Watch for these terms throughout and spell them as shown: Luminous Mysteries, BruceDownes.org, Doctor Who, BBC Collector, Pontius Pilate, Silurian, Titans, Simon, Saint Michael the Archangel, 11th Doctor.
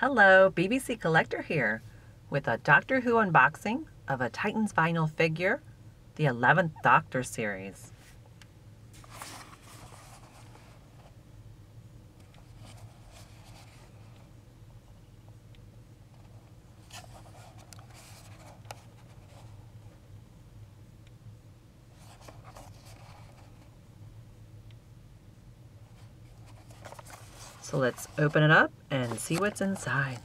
Hello, BBC Collector here with a Doctor Who unboxing of a Titans vinyl figure, the 11th Doctor series. So let's open it up and see what's inside.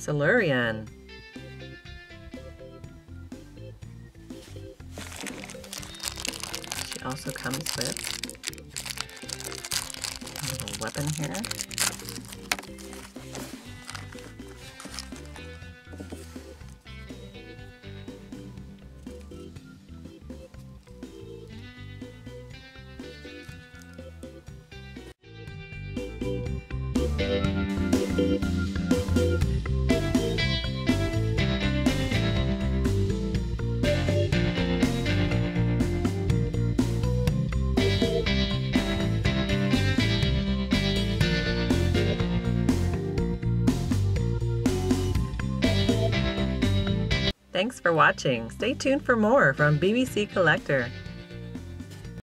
Silurian. She also comes with a little weapon here. Thanks for watching. Stay tuned for more from BBC Collector.